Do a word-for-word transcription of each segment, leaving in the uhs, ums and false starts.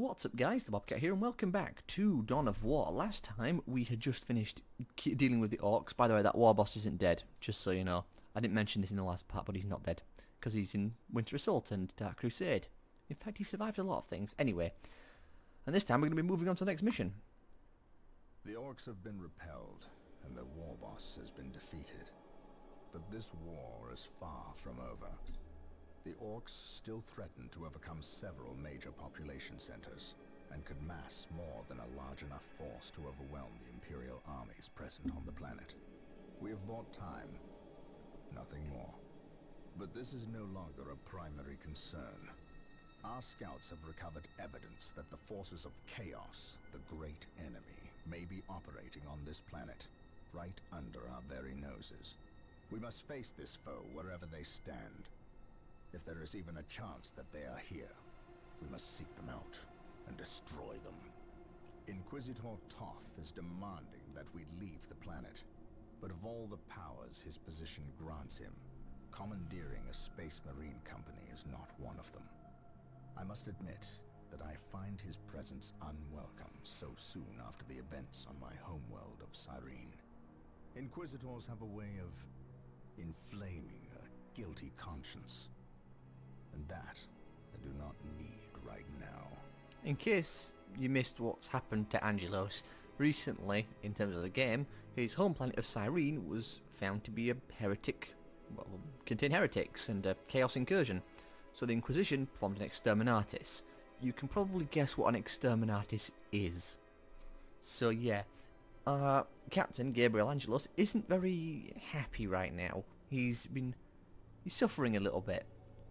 What's up guys, the Bobcat here and welcome back to Dawn of War. Last time we had just finished dealing with the orcs. By the way, that war boss isn't dead, just so you know. I didn't mention this in the last part, but he's not dead, because he's in Winter Assault and Dark Crusade. In fact, he survived a lot of things. Anyway, and this time we're going to be moving on to the next mission. The orcs have been repelled, and the war boss has been defeated. But this war is far from over. The orcs still threaten to overcome several major population centers, and could mass more than a large enough force to overwhelm the Imperial armies present on the planet. We have bought time, nothing more. But this is no longer a primary concern. Our scouts have recovered evidence that the forces of chaos, the great enemy, may be operating on this planet, right under our very noses. We must face this foe wherever they stand. If there is even a chance that they are here, we must seek them out and destroy them. Inquisitor Toth is demanding that we leave the planet, but of all the powers his position grants him, commandeering a Space Marine company is not one of them. I must admit that I find his presence unwelcome so soon after the events on my homeworld of Cyrene. Inquisitors have a way of inflaming a guilty conscience. And that I do not need right now. In case you missed what's happened to Angelos recently in terms of the game, his home planet of Cyrene was found to be a heretic, well, contain heretics and a chaos incursion. So the Inquisition performed an exterminatus. You can probably guess what an exterminatus is. So yeah, uh, Captain Gabriel Angelos isn't very happy right now. He's been he's suffering a little bit.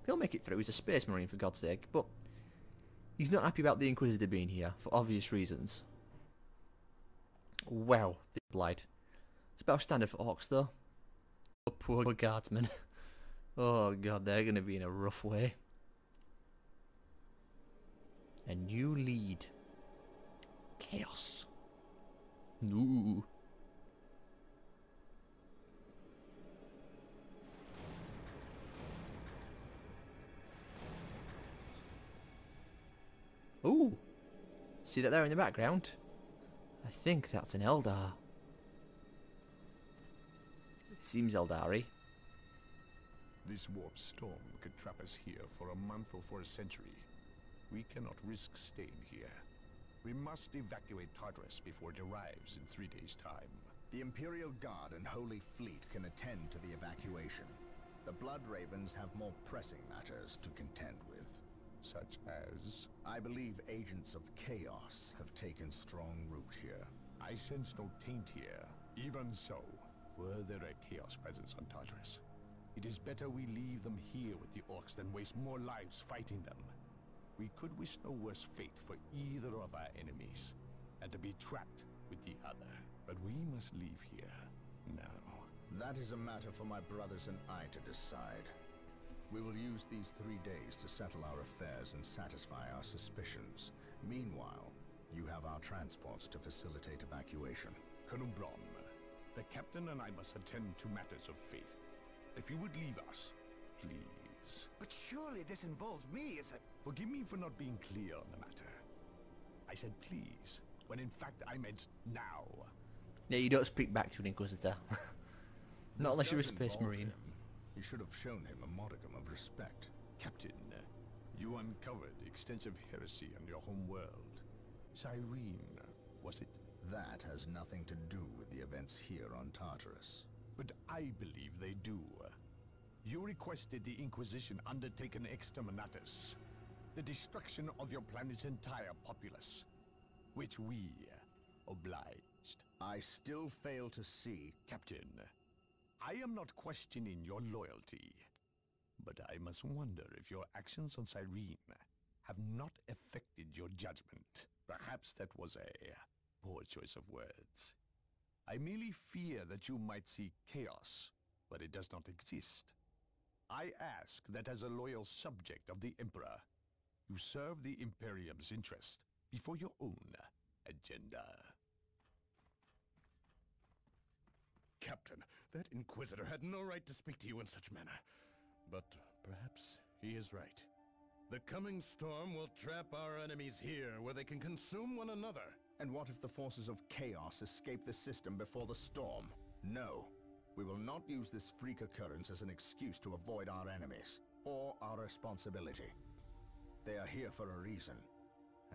He'll make it through, he's a Space Marine for God's sake, but he's not happy about the Inquisitor being here, for obvious reasons. Wow, this blight. It's about standard for orcs though. Oh, poor guardsmen. Oh god, they're going to be in a rough way. A new lead. Chaos. Ooh. Ooh, see that there in the background? I think that's an Eldar. It seems Eldari. This warp storm could trap us here for a month or for a century. We cannot risk staying here. We must evacuate Tartarus before it arrives in three days' time. The Imperial Guard and Holy Fleet can attend to the evacuation. The Blood Ravens have more pressing matters to contend with. Such as? I believe agents of chaos have taken strong root here. I sense no taint here. Even so, were there a chaos presence on Tartarus? It is better we leave them here with the orcs than waste more lives fighting them. We could wish no worse fate for either of our enemies, and to be trapped with the other. But we must leave here, now. That is a matter for my brothers and I to decide. We will use these three days to settle our affairs and satisfy our suspicions. Meanwhile, you have our transports to facilitate evacuation. Colonel Brom, the captain and I must attend to matters of faith. If you would leave us, please. But surely this involves me as a... Forgive me for not being clear on the matter. I said please, when in fact I meant now. No, you don't speak back to an Inquisitor. Not unless you're a Space Marine. You should have shown him a modicum of respect. Captain, you uncovered extensive heresy on your home world. Cyrene, was it? That has nothing to do with the events here on Tartarus. But I believe they do. You requested the Inquisition undertake an exterminatus, the destruction of your planet's entire populace, which we obliged. I still fail to see, Captain. I am not questioning your loyalty, but I must wonder if your actions on Cyrene have not affected your judgment. Perhaps that was a poor choice of words. I merely fear that you might see chaos, but it does not exist. I ask that as a loyal subject of the Emperor, you serve the Imperium's interest before your own agenda. Captain, that Inquisitor had no right to speak to you in such manner. But perhaps he is right. The coming storm will trap our enemies here, where they can consume one another. And what if the forces of chaos escape the system before the storm? No. We will not use this freak occurrence as an excuse to avoid our enemies, or our responsibility. They are here for a reason,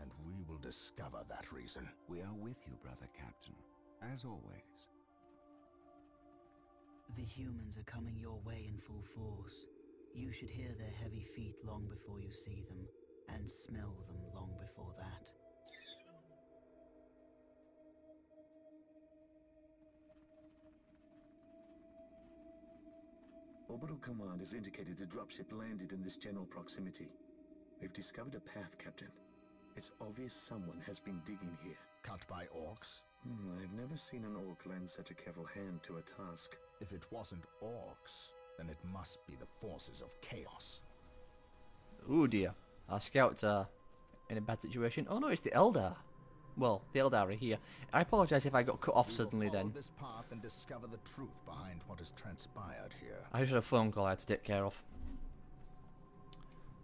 and we will discover that reason. We are with you, brother captain, as always. The humans are coming your way in full force. You should hear their heavy feet long before you see them, and smell them long before that. Orbital Command has indicated the dropship landed in this general proximity. We've discovered a path, Captain. It's obvious someone has been digging here. Cut by orcs? Hmm, I've never seen an orc lend such a careful hand to a task. If it wasn't orcs, then it must be the forces of chaos. Ooh dear. Our scouts are in a bad situation. Oh no, it's the Eldar. Well, the Eldar are here. I apologise if I got cut off suddenly then. This path and discover the truth behind what has transpired here. I just had a phone call I had to take care of.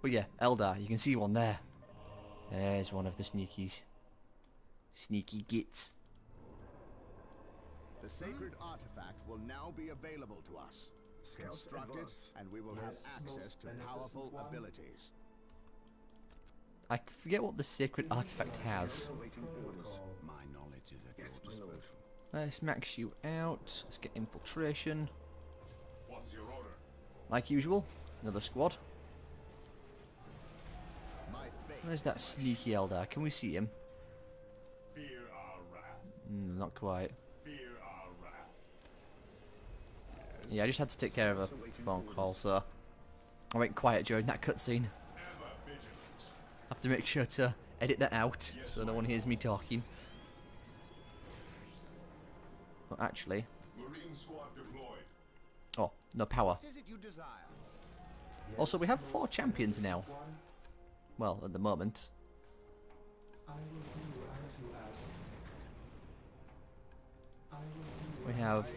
But yeah, Eldar, you can see one there. There's one of the sneakies. Sneaky gits. The sacred artifact will now be available to us. Construct it, and we will have access to powerful abilities. I forget what the sacred artifact has. My knowledge is at your disposal. Let's max you out. Let's get infiltration. What's your order? Like usual, another squad. Where's that sneaky Eldar? Can we see him? Fear our wrath. Mm, not quite. Fear our wrath. Yeah, I just had to take care of a phone call, so I went quiet during that cutscene. I have to make sure to edit that out, yes, so no one hears me talking. Well, actually... Marine squad deployed. Oh, no power. What is it you desire? Also, we have four champions now. Well, at the moment. We have...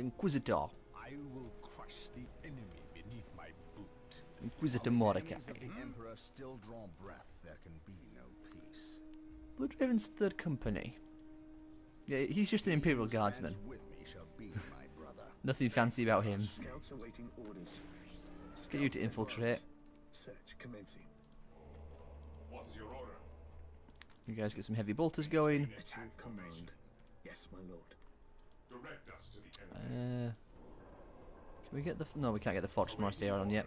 Inquisitor. I will crush the enemy beneath my boot. Inquisitor Mordecai. Blood Raven's third company. Yeah, he's just an Imperial Guardsman. Nothing fancy about him. Let's get you to infiltrate. Search commencing. What's your order? You guys get some heavy bolters going. Attack command. Yes, my lord. Direct us to the enemy. Uh, can we get the? F no, we can't get the Fortress Monastery on yet.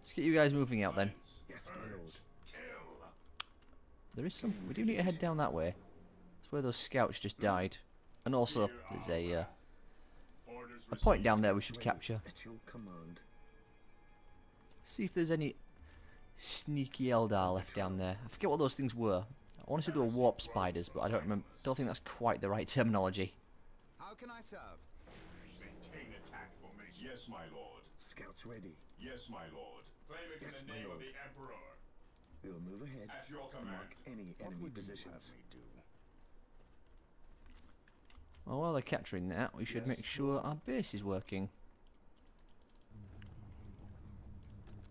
Let's get you guys moving out then. Yes, my lord. There is something. We do need to head down that way. That's where those scouts just died. And also, there's a uh, a point down there we should capture. At your command. See if there's any sneaky Eldar left down there. I forget what those things were. I want to say they were Warp Spiders, but I don't remember. Don't think that's quite the right terminology. How can I serve? Maintain attack formation. Yes, my lord. Scouts ready. Yes, my lord. Claim it in the name of the Emperor. We will move ahead at your command. Mark any enemy positions. Well, while they're capturing that, we should make sure our base is working.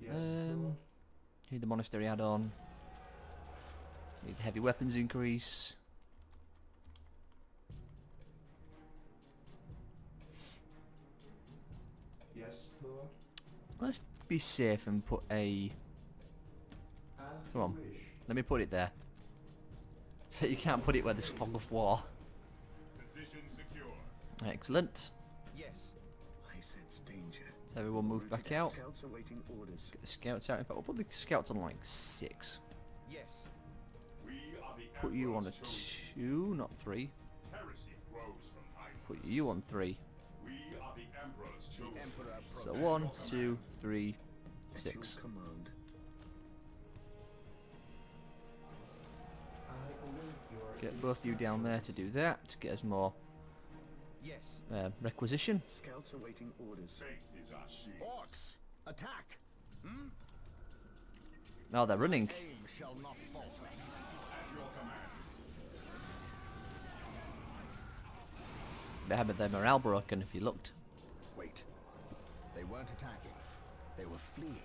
Um, need the monastery add-on. Need the heavy weapons increase. Yes, Lord. Let's be safe and put a. Come on, let me put it there. So you can't put it where there's fog of war. Position secure. Excellent. Yes. I sense danger. So everyone move back out. Scouts awaiting orders. Get the scouts out. In fact, we'll put the scouts on like six. Yes. We are the put you on a chosen. two, not three. Heresy grows from idols. Put you on three. We are the Emperor's chosen. The Emperor so one, two, three, six. Command. Get both you down there to do that. To get us more. Yes. Uh, requisition. Scouts awaiting orders. Orcs, attack! Hmm? Oh, they're running. Aim shall not falter. At your command. They had their morale broken if you looked. Wait. They weren't attacking. They were fleeing.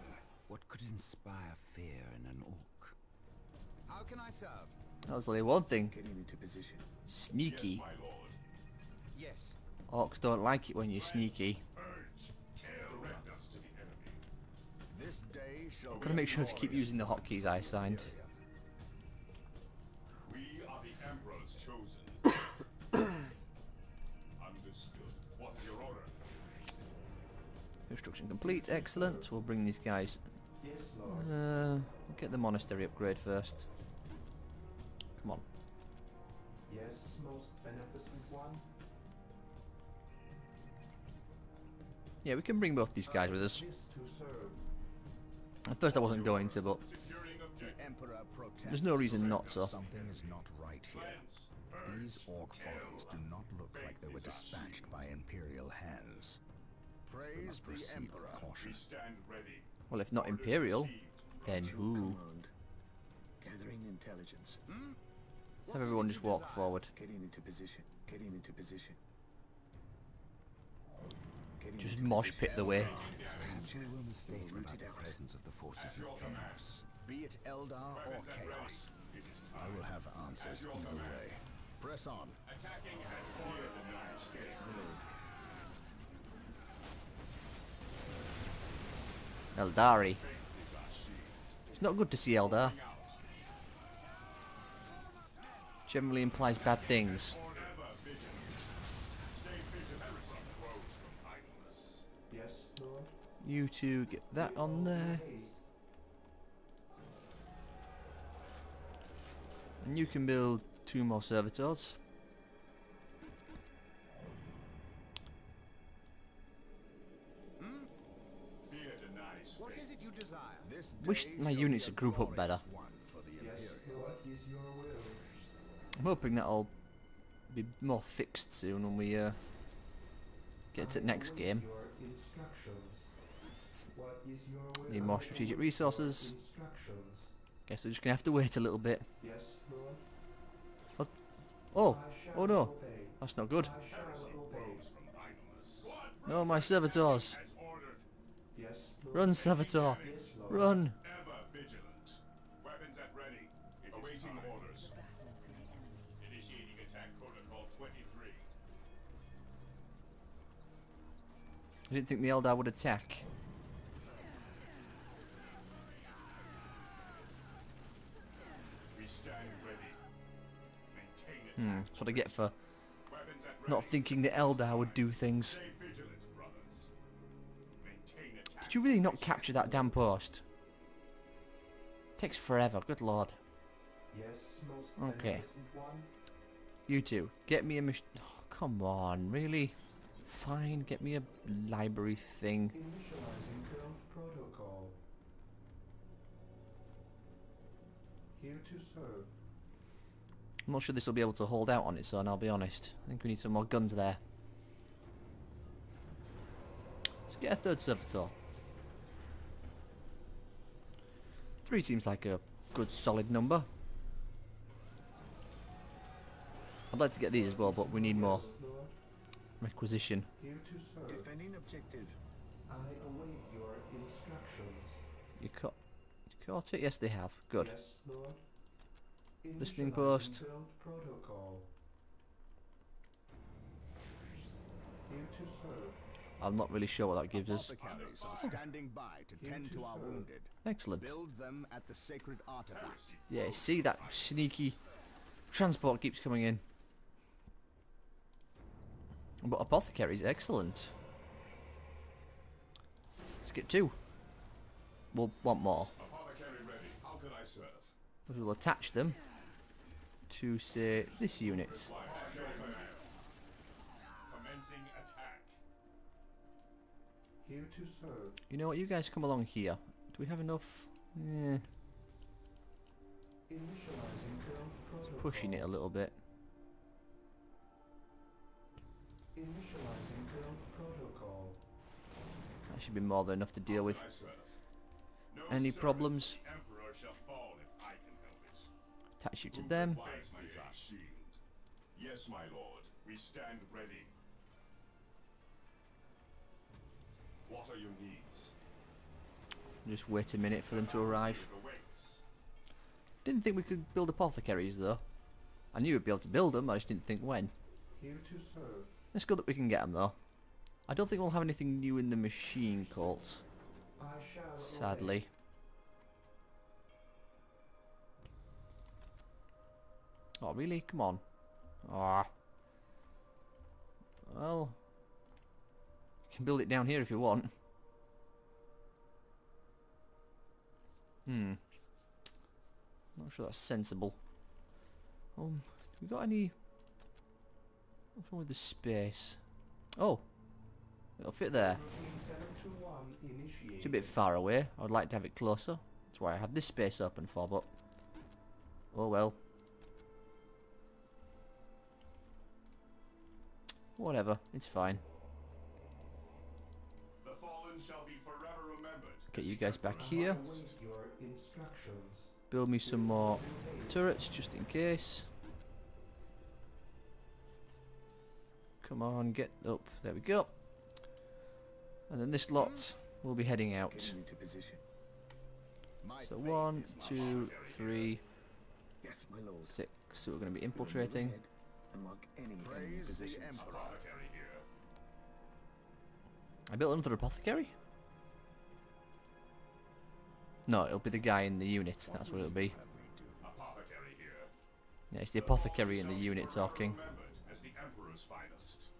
What could inspire fear in an orc? How can I serve? That was only one thing. Getting into position. Sneaky. Yes, my lord. Yes. Orcs don't like it when you're sneaky. Direct us to the enemy. This day shall I'm gonna make sure to keep using the hotkeys I signed. We are the Emperor's chosen. Understood. What's your order? Construction complete. Excellent. We'll bring these guys. Yes, Lord. Uh, we'll get the monastery upgrade first. Come on. Yes, most beneficent one. Yeah, we can bring both these guys with us. At first I wasn't going to, but there's no reason not to. Something is not right here. These orc bodies do not look like they were dispatched by imperial hands. Praise the Emperor. Caution. Well, if not imperial, then who? Gathering intelligence. Have everyone just walk forward. Getting into position. Getting into position. Just mosh pit the way. Perhaps you were mistaken about the presence of the forces of chaos. Be it Eldar or chaos, I will have answers either way. Press on. Attacking has cleared the night. Yes, Lord. Eldari. It's not good to see Eldar. Generally implies bad things. You two get that on there. And you can build two more servitors. Hmm? What is it you desire? This wish my units would group up better. Yes, Lord, is your will. I'm hoping that'll be more fixed soon when we uh, get to the next game. What is your will? Need more strategic resources. Guess we're just gonna have to wait a little bit. Yes, Lord. What? Oh, oh no, obey. That's not good. No, my servitors. Yes, run, servitor, yes, run. Ever vigilant. Weapons at ready. Awaiting orders. Initiating attack protocol twenty-three. I didn't think the Eldar would attack. Hmm, that's what I get for not thinking the Eldar would do things. Did you really not capture that damn post? It takes forever, good lord. Okay. You two, get me a mach- oh, come on, really? Fine, get me a library thing. Here to serve. I'm not sure this will be able to hold out on its own, I'll be honest. I think we need some more guns there. Let's get a third servitor. Three seems like a good solid number. I'd like to get these as well, but we need more. Requisition. Defending objective. I await your instructions. You caught you caught it? Yes they have. Good. Yes, Lord. Listening post. I'm not really sure what that gives us. Excellent. Build them at the sacred artifact. Yeah, see that sneaky transport keeps coming in. But apothecaries, excellent. Let's get two. We'll want more. Apothecary ready. How can I serve? We'll attach them to, say, this unit. Here to serve. You know what, you guys come along here. Do we have enough? Eh. It's pushing it a little bit. Initializing build protocol. That should be more than enough to deal with no any problems. Attach you to them. Yes, my lord. We stand ready. What are your needs? Just wait a minute for them to arrive. Didn't think we could build apothecaries though. I knew we'd be able to build them, I just didn't think when. Let's go that we can get them though. I don't think we'll have anything new in the machine cult, sadly. Oh really? Come on. Ah. Well, you can build it down here if you want. Hmm. Not sure that's sensible. Um, do we got any? What's wrong with the space? Oh, it'll fit there. It's a bit far away. I'd like to have it closer. That's why I had this space open for. But oh well. Whatever, it's fine. The fallen shall be forever remembered. Get you guys back here. Build me some more turrets just in case. Come on, get up. There we go. And then this lot will be heading out. So one, two, three, six. So we're going to be infiltrating. Like any position. I built another apothecary? No, it'll be the guy in the unit, that's what it'll be. Yeah, it's the apothecary in the unit talking.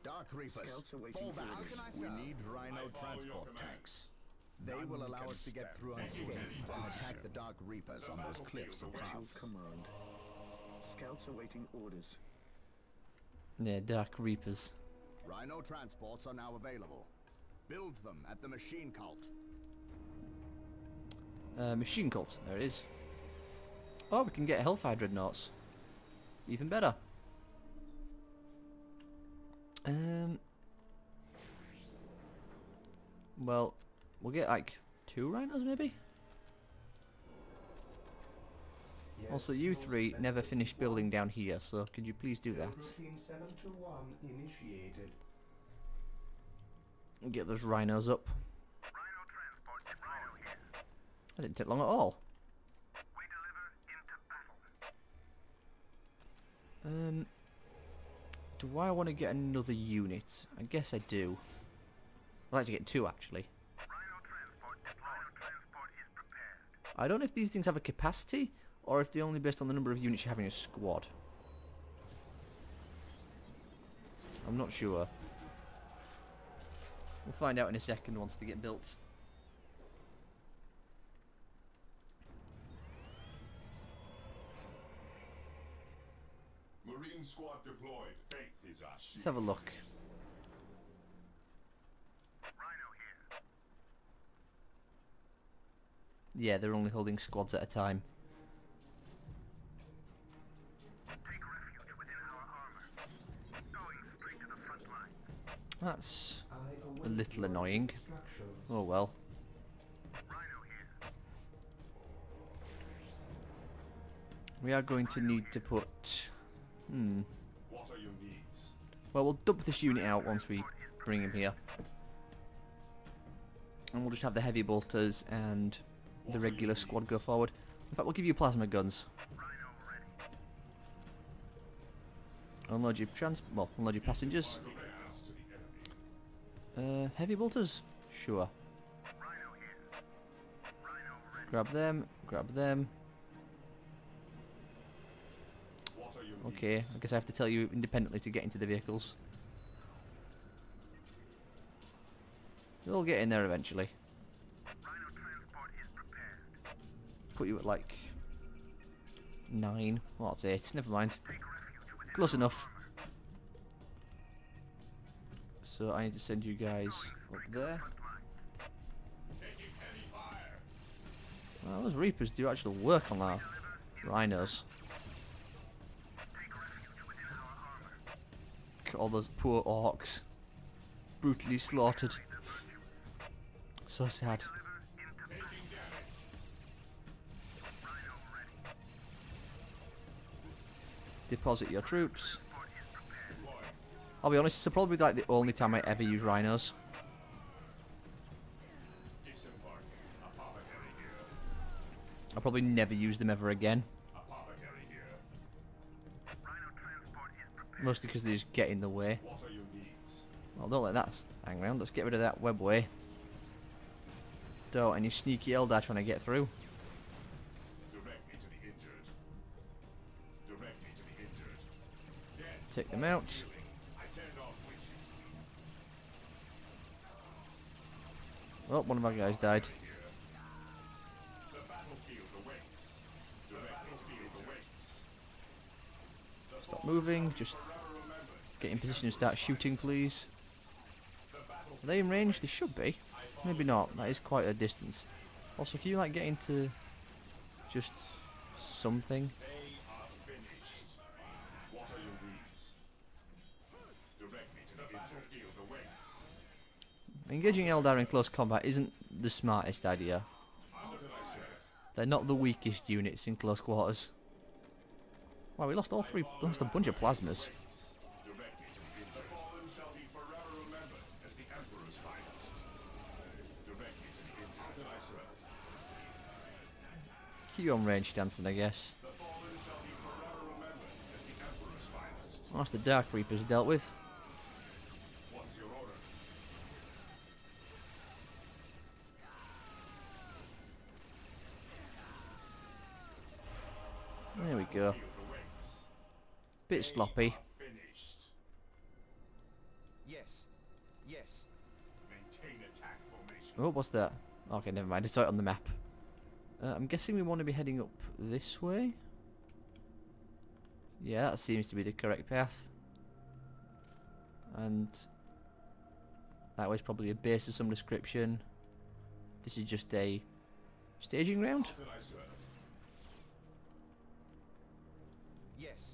Dark Reapers, we need rhino transport tanks. They will allow us to get through unscathed and attack the Dark Reapers on those cliffs and paths. Scouts awaiting orders. Yeah, Dark Reapers. Rhino transports are now available. Build them at the machine cult. Uh, machine cult, there it is. Oh, we can get Hellfire Dreadnoughts. Even better. Um. Well, we'll get like two Rhinos maybe? Also, you three never finished building down here, so could you please do that? Get those rhinos up. That didn't take long at all. Um, do I want to get another unit? I guess I do. I'd like to get two actually. I don't know if these things have a capacity, or if they're only based on the number of units you have in your squad. I'm not sure. We'll find out in a second once they get built. Marine squad deployed. Faith is our shield. Let's have a look. Rhino here. Yeah, they're only holding squads at a time. That's a little annoying. Oh well. We are going to need to put... Hmm. Well, we'll dump this unit out once we bring him here. And we'll just have the heavy bolters and the regular squad go forward. In fact, we'll give you plasma guns. Unload your trans... well, unload your passengers. Uh, heavy bolters? Sure. Rhino here. Rhino ready. Grab them, grab them. Okay, I guess I have to tell you independently to get into the vehicles. You'll get in there eventually. Rhino transport is prepared. Put you at like... nine. Well, it's eight. Never mind. Close enough. So I need to send you guys up there. Well, those Reapers do actual work on our rhinos. Look at all those poor orcs. Brutally slaughtered. So sad. Deposit your troops. I'll be honest, it's probably like the only time I ever use rhinos. I'll probably never use them ever again. Mostly because they just get in the way. Well, don't let that hang around. Let's get rid of that webway. Don't any sneaky Eldar trying to get through. Take them out. Well, one of our guys died. Stop moving. Just get in position and start shooting, please. Are they in range? They should be. Maybe not. That is quite a distance. Also, can you like get into just something? Engaging Eldar in close combat isn't the smartest idea. They're not the weakest units in close quarters. Wow, we lost all three, lost a bunch of plasmas. Keep on range dancing, I guess. That's the Dark Reapers dealt with. There we go. Bit sloppy. Yes. Yes. Maintain attack formation. Oh, what's that? Okay, never mind. I saw it on the map. Uh, I'm guessing we want to be heading up this way. Yeah, that seems to be the correct path. And that way's probably a base of some description. This is just a staging round. Yes.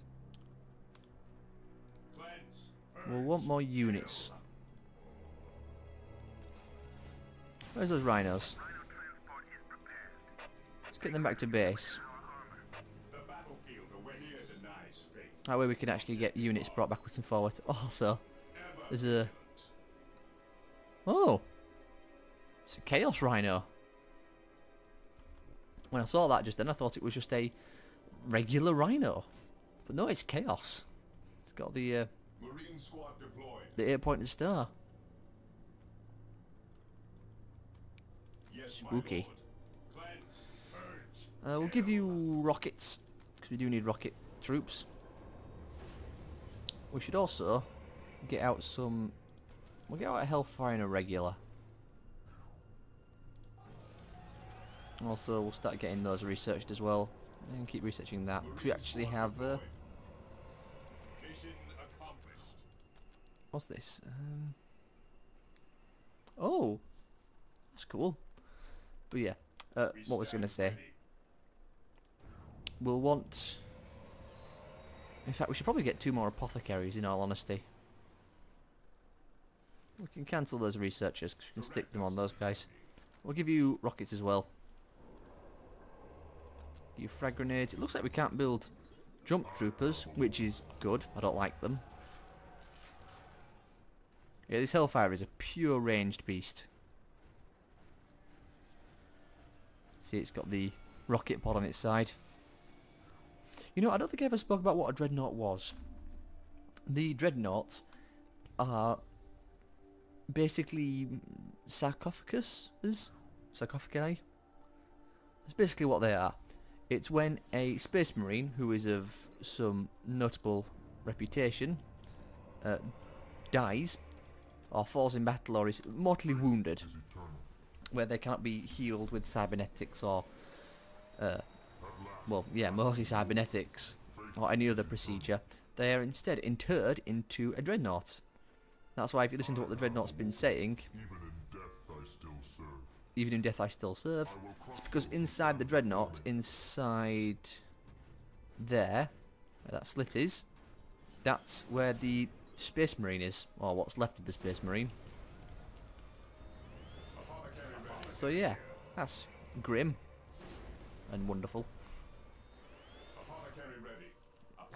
We'll want more units. Where's those rhinos? Let's get them back to base. That way we can actually get units brought backwards and forwards. Also, there's a... Oh! It's a Chaos Rhino. When I saw that just then, I thought it was just a regular Rhino. But no, it's Chaos. It's got the... Uh, Marine squad deployed. The eight-pointed star. Yes, spooky. Cleanse, uh, we'll give you rockets because we do need rocket troops. We should also get out some. We'll get out a Hellfire and a regular. Also, we'll start getting those researched as well, and keep researching that. We actually have. Uh, What's this? Um, oh, that's cool. But yeah, uh, what was I going to say? We'll want... In fact, we should probably get two more apothecaries, in all honesty. We can cancel those researchers, because we can stick them on those guys. We'll give you rockets as well. Give you frag grenades. It looks like we can't build jump troopers, which is good. I don't like them. Yeah, this Hellfire is a pure ranged beast. See, it's got the rocket pod on its side. You know, I don't think I ever spoke about what a dreadnought was. The dreadnoughts are basically sarcophaguses, sarcophagi. That's basically what they are. It's when a space marine who is of some notable reputation uh, dies, or falls in battle, or is mortally wounded, where they cannot be healed with cybernetics or, uh, well, yeah, mostly cybernetics, or any other procedure. They are instead interred into a dreadnought. That's why if you listen to what the dreadnought's been saying, even in death I still serve, it's because inside the dreadnought, inside there, where that slit is, that's where the Space Marine is, or what's left of the Space Marine. So yeah, that's grim and wonderful.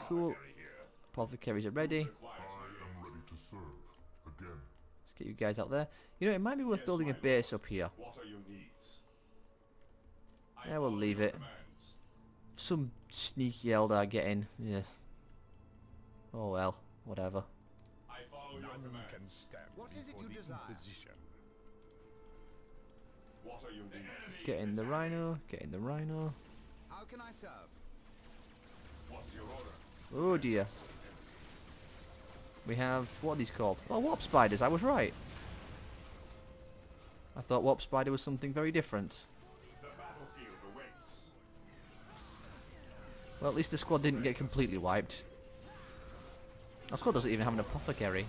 Cool. Apothecaries are ready. Let's get you guys out there. You know, it might be worth building a base up here. Yeah, we'll leave it. Some sneaky Eldar get in. Yeah. Oh well, whatever. I follow your commands. What is it you desire? What are you needing? Get in the rhino. Get in the rhino. How can I serve? What's your order? Oh dear. We have, what are these called? Oh, Warp Spiders, I was right. I thought Warp Spider was something very different. The battlefield awaits. Well, at least the squad didn't get completely wiped. Our squad doesn't even have an apothecary.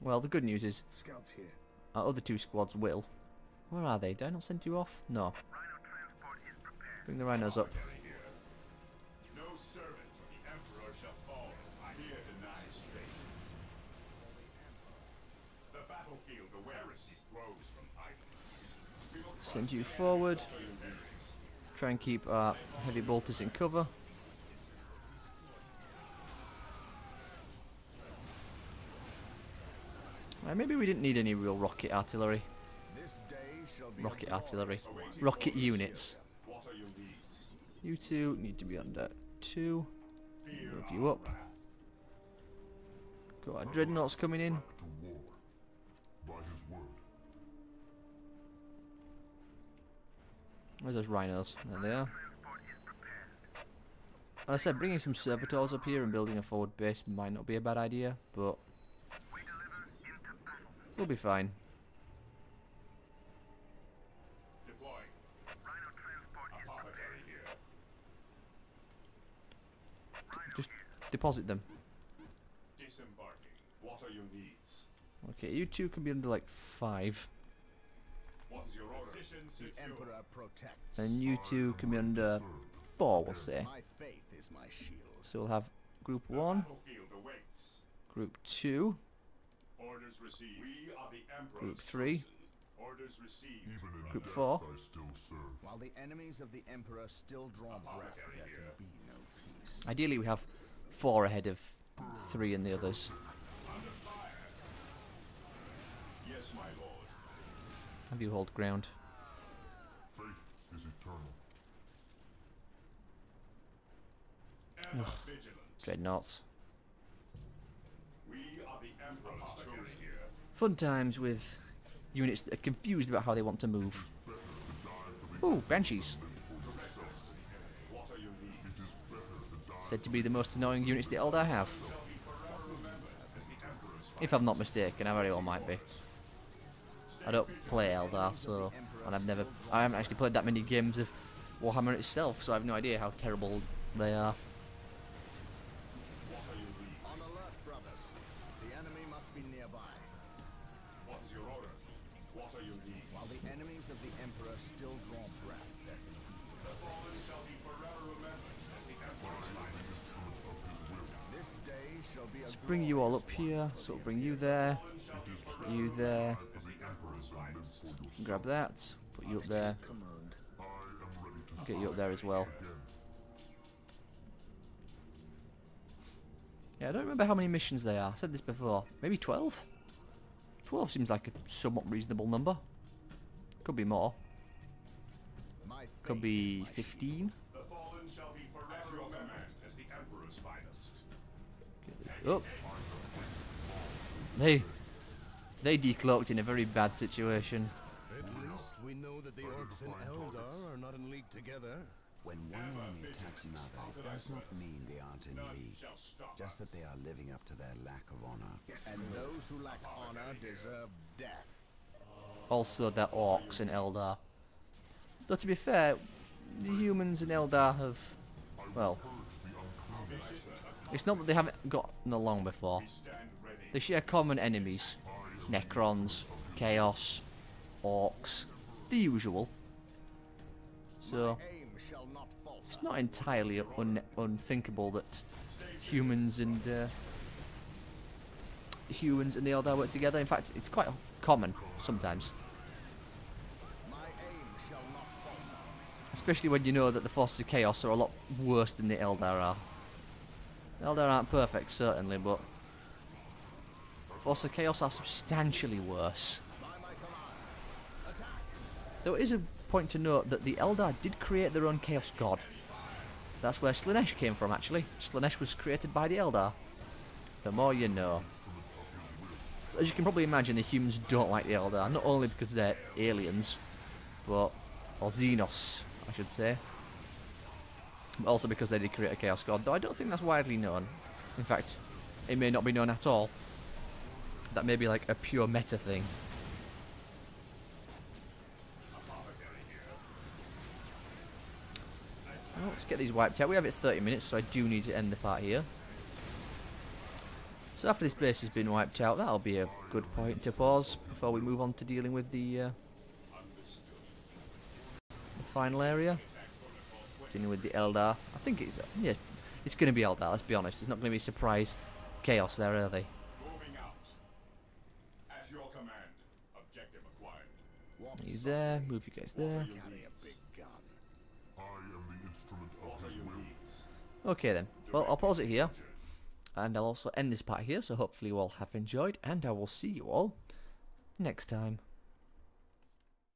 Well, the good news is Scouts here. Our other two squads will. Where are they? Did I not send you off? No. Rhino transport is prepared. Bring the rhinos up. Send you forward. Try and keep our heavy bolters in cover. Right, maybe we didn't need any real rocket artillery. Rocket artillery. Rocket units. You two need to be under two. Move you up. Got our dreadnoughts coming in. Where's those rhinos? There they are. As I said, bringing some servitors up here and building a forward base might not be a bad idea, but we'll be fine. Just deposit them. What are your needs? Okay, you two can be under like five. What's your order? The Emperor protects. And you two can be under four, we'll say. My faith is my shield. So we'll have group one, group two, orders received. We are the Emperor's group three, orders received. Group four. While the enemies of the Emperor still draw breath, there can be no peace. Ideally, we have four ahead of three and the others. Yes, my lord. Have you hold ground? Faith is eternal. Ugh. Dreadnoughts. We are the Emperor's chosen. Fun times with units that are confused about how they want to move. Ooh, Banshees. Said to be the most annoying units the Eldar have. If I'm not mistaken, I very well might be. I don't play Eldar, so, and I've never, I haven't actually played that many games of Warhammer itself, so I have no idea how terrible they are. On alert, brothers. The enemy must be nearby. What is your order? What are your needs? While the enemies of the Emperor still draw breath, the fallen shall be forever remembered as the Emperor's finest. This day shall be a Let's bring you all up here, so we'll bring you there, you there. Grab that, put you up there, get you up there as well. Yeah, I don't remember how many missions they are, I said this before, maybe twelve? twelve seems like a somewhat reasonable number, could be more, could be fifteen. Up. Hey. They decloaked in a very bad situation. At least we know that the orcs and Eldar are not in league together. When one enemy attacks another, it does not mean they aren't in league. Just that they are living up to their lack of honor. Yes, and those who lack honor deserve death. Also, they're orcs and Eldar. Though to be fair, the humans and Eldar have, well, it's not that they haven't gotten along before. They share common enemies. Necrons, Chaos, Orcs, the usual. So, it's not entirely un unthinkable that humans and uh, humans and the Eldar work together. In fact, it's quite common sometimes. Especially when you know that the forces of Chaos are a lot worse than the Eldar are. Eldar aren't perfect, certainly, but Force of Chaos are substantially worse. Though it is a point to note that the Eldar did create their own Chaos God. That's where Slaanesh came from, actually. Slaanesh was created by the Eldar. The more you know. So as you can probably imagine, the humans don't like the Eldar, not only because they're aliens, but or xenos, I should say, but also because they did create a Chaos God, though I don't think that's widely known. In fact, it may not be known at all. That may be like a pure meta thing. Oh, let's get these wiped out. We have it thirty minutes, so I do need to end the part here. So after this base has been wiped out, that'll be a good point to pause before we move on to dealing with the, uh, the final area. Dealing with the Eldar. I think it's, uh, yeah, it's going to be Eldar, let's be honest. It's not going to be surprise chaos there, are they? He's there, move you guys there. Okay then, well I'll pause it here, and I'll also end this part here, so hopefully you all have enjoyed, and I will see you all next time.